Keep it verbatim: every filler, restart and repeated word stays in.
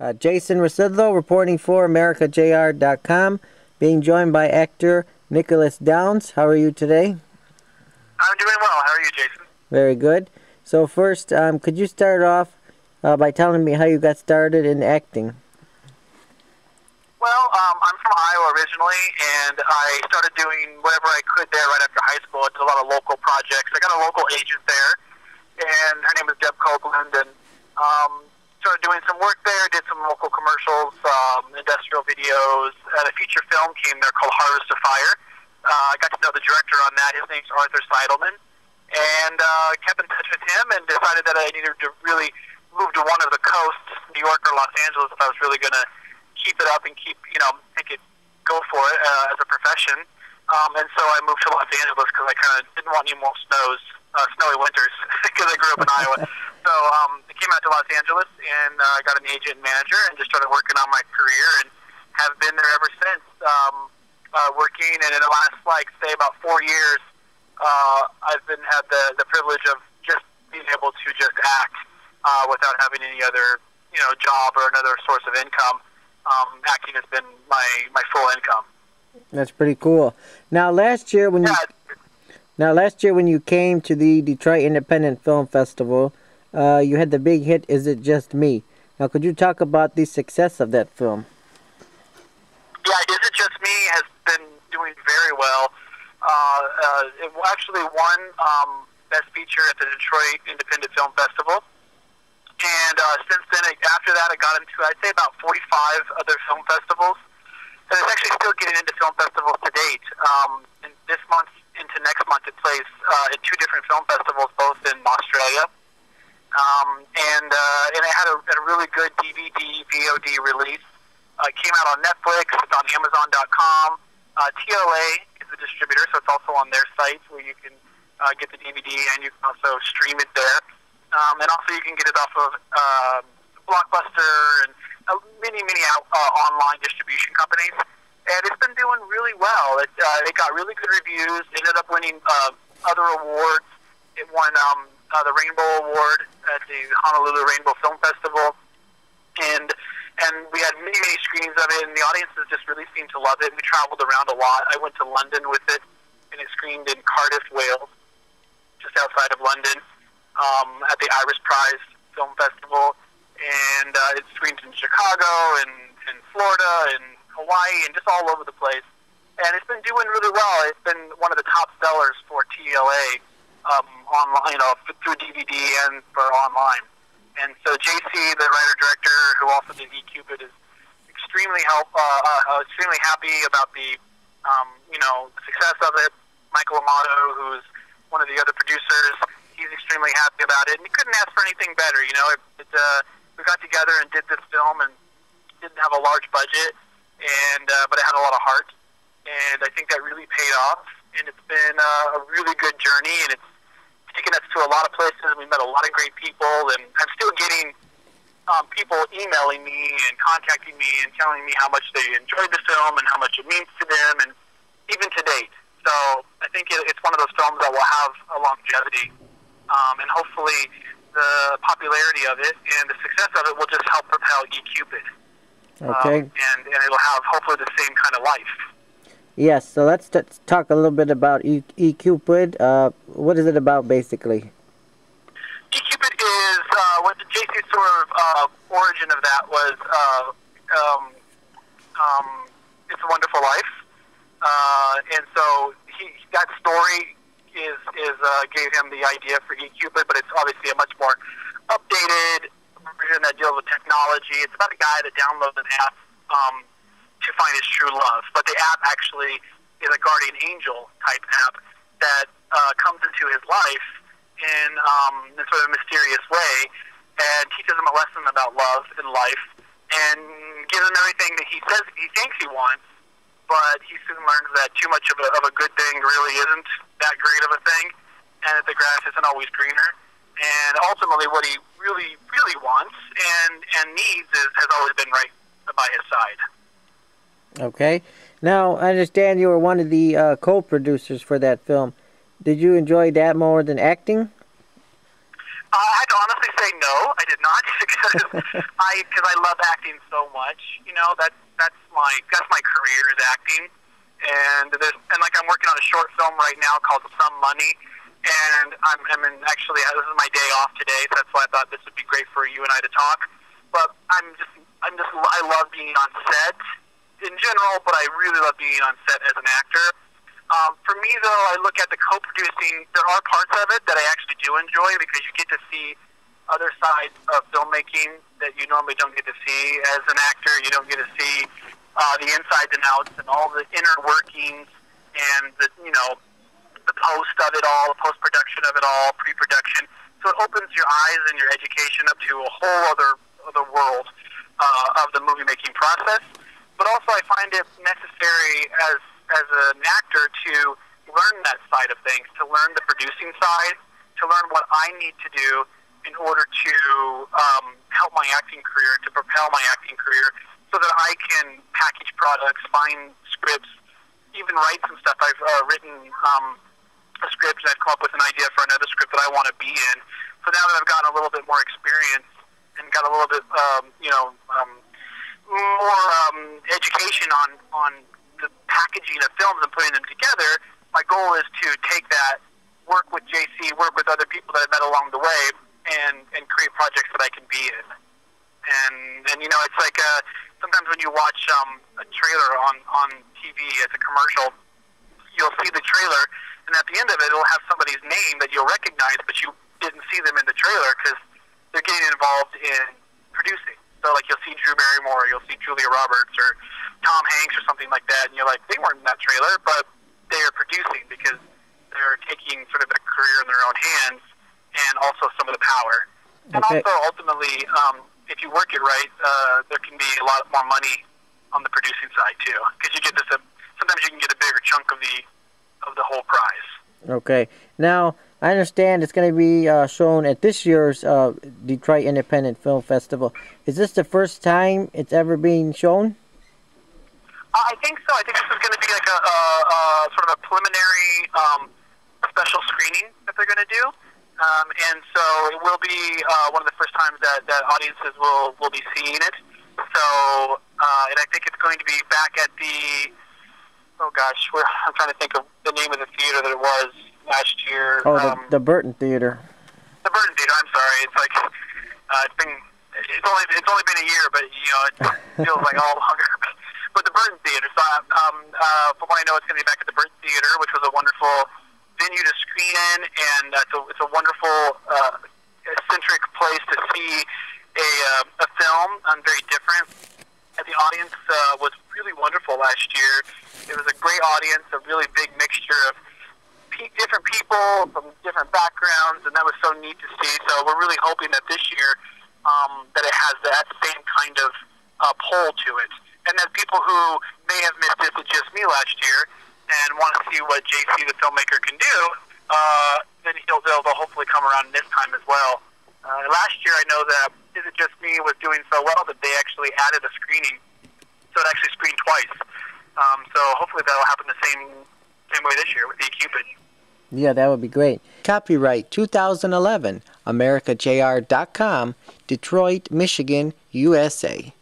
Uh, Jason Rzucidlo reporting for America J R dot com, being joined by actor Nicholas Downs. How are you today? I'm doing well. How are you, Jason? Very good. So first, um, could you start off uh, by telling me how you got started in acting? Well, um, I'm from Iowa originally, and I started doing whatever I could there right after high school. I did a lot of local projects. I got a local agent there, and her name was Deb Copeland, and um, started doing some work there, did some local commercials, um, industrial videos, and a feature film came there called Harvest of Fire. Uh, I got to know the director on that. His name's Arthur Seidelman, and uh, kept in touch with him and decided that I needed to really move to one of the coasts, New York or Los Angeles, if I was really going to keep it up and keep, you know, make it go for it uh, as a profession. Um, and so I moved to Los Angeles because I kind of didn't want any more snows, uh, snowy winters, because I grew up in Iowa. So um, I came out to Los Angeles, and I uh, got an agent and manager and just started working on my career and have been there ever since, um, uh, working. And in the last, like, say, about four years, uh, I've been had the, the privilege of just being able to just act uh, without having any other, you know, job or another source of income. Um, acting has been my, my full income. That's pretty cool. Now last year when yeah. you now last year when you came to the Detroit Independent Film Festival, uh, you had the big hit "Is It Just Me?" Now could you talk about the success of that film? Yeah, "Is It Just Me?" has been doing very well. Uh, uh, it actually won um, Best Feature at the Detroit Independent Film Festival. And uh, since then, after that, I got into, I'd say, about forty-five other film festivals. And it's actually still getting into film festivals to date. Um, and this month into next month, it plays uh, at two different film festivals, both in Australia. Um, and uh, and it had a, a really good D V D, V O D release. Uh, it came out on Netflix. It's on Amazon dot com. Uh, T L A is the distributor, so it's also on their site where you can uh, get the D V D, and you can also stream it there. Um, and also you can get it off of uh, Blockbuster and uh, many, many out, uh, online distribution companies. And it's been doing really well. It, uh, it got really good reviews. It ended up winning uh, other awards. It won um, uh, the Rainbow Award at the Honolulu Rainbow Film Festival. And and we had many, many screenings of it, and the audiences just really seemed to love it. We traveled around a lot. I went to London with it, and it screened in Cardiff, Wales, just outside of London. Um, at the Iris Prize Film Festival, and uh, it screened in Chicago and in Florida and Hawaii and just all over the place. And it's been doing really well. It's been one of the top sellers for T L A um, online, you know, through D V D and for online. And so J C, the writer-director who also did eCupid, is extremely help, uh, uh, extremely happy about the um, you know success of it. Michael Amato, who's one of the other producers, he's extremely happy about it, and he couldn't ask for anything better. You know, it, it, uh, we got together and did this film, and didn't have a large budget, and uh, but it had a lot of heart, and I think that really paid off. And it's been uh, a really good journey, and it's taken us to a lot of places. We met a lot of great people, and I'm still getting um, people emailing me and contacting me and telling me how much they enjoyed the film and how much it means to them, and even to date. So I think it, it's one of those films that will have a longevity. Um, and hopefully the popularity of it and the success of it will just help propel eCupid. Okay. Um, and, and it'll have hopefully the same kind of life. Yes, so let's, let's talk a little bit about eCupid. Uh, what is it about, basically? eCupid is, uh, what the J C sort of uh, origin of that was uh, um, um, It's a Wonderful Life. Uh, and so he, that story is, is uh, gave him the idea for eCupid, but it's obviously a much more updated version that deals with technology. It's about a guy that downloads an app um, to find his true love, but the app actually is a guardian angel type app that uh, comes into his life in, um, in sort of a mysterious way and teaches him a lesson about love and life and gives him everything that he says he thinks he wants, but he soon learns that too much of a, of a good thing really isn't that great of a thing, and that the grass isn't always greener, and ultimately what he really, really wants and, and needs is, has always been right by his side. Okay. Now, I understand you were one of the uh, co-producers for that film. Did you enjoy that more than acting? Uh, I'd honestly say say no, I did not, because I because I love acting so much. You know, that's that's my that's my career is acting, and there's and like I'm working on a short film right now called Some Money, and I'm I'm in, actually this is my day off today, so that's why I thought this would be great for you and I to talk. But I'm just I'm just I love being on set in general, but I really love being on set as an actor. Um, for me, though, I look at the co-producing. There are parts of it that I actually do enjoy because you get to see other sides of filmmaking that you normally don't get to see as an actor. You don't get to see uh, the insides and outs and all the inner workings and the you know the post of it all, the post-production of it all, pre-production. So it opens your eyes and your education up to a whole other other world uh, of the movie-making process. But also, I find it necessary as as an actor to learn that side of things, to learn the producing side, to learn what I need to do in order to um, help my acting career, to propel my acting career, so that I can package products, find scripts, even write some stuff. I've uh, written um, a script and I've come up with an idea for another script that I want to be in. So now that I've gotten a little bit more experience and got a little bit, um, you know, um, more um, education on, on the packaging of films and putting them together, my goal is to take that, work with J C, work with other people that I've met along the way, and, and create projects that I can be in. And, and you know, it's like uh, sometimes when you watch um, a trailer on, on T V as a commercial, you'll see the trailer, and at the end of it, it'll have somebody's name that you'll recognize, but you didn't see them in the trailer because they're getting involved in producing. So, like, you'll see Drew Barrymore, you'll see Julia Roberts, or Tom Hanks, or something like that, and you're like, they weren't in that trailer, but they are producing because they're taking sort of their career in their own hands and also some of the power. And okay. Also, ultimately, um, if you work it right, uh, there can be a lot more money on the producing side, too, because you get this, uh, sometimes you can get a bigger chunk of the, of the whole prize. Okay. Now, I understand it's going to be uh, shown at this year's uh, Detroit Independent Film Festival. Is this the first time it's ever been shown? Uh, I think so. I think this is going to be like a, a, a sort of a preliminary um, special screening that they're going to do. Um, and so it will be uh, one of the first times that, that audiences will, will be seeing it. So, uh, and I think it's going to be back at the... Oh gosh, we're, I'm trying to think of the name of the theater that it was last year. Oh, the, um, the Burton Theater. The Burton Theater. I'm sorry. It's like uh, it's been it's only it's only been a year, but you know it feels like all longer. But the Burton Theater. So um, uh, from what I know, it's going to be back at the Burton Theater, which was a wonderful venue to screen in, and uh, it's a it's a wonderful uh, eccentric place to see a uh, a film. I'm very different. And the audience uh, was really wonderful last year. It was a great audience, a really big mixture of pe different people from different backgrounds, and that was so neat to see. So we're really hoping that this year um, that it has that same kind of uh, pull to it. And that people who may have missed Is It Just Me last year and want to see what J C the filmmaker can do, uh, then he'll, they'll, they'll hopefully come around this time as well. Uh, last year I know that Is It Just Me was doing so well that they actually added a screening, so it actually screened twice. Um, so hopefully that will happen the same same way this year with eCupid. Yeah, that would be great. Copyright two thousand eleven, America J R dot com, Detroit, Michigan, U S A.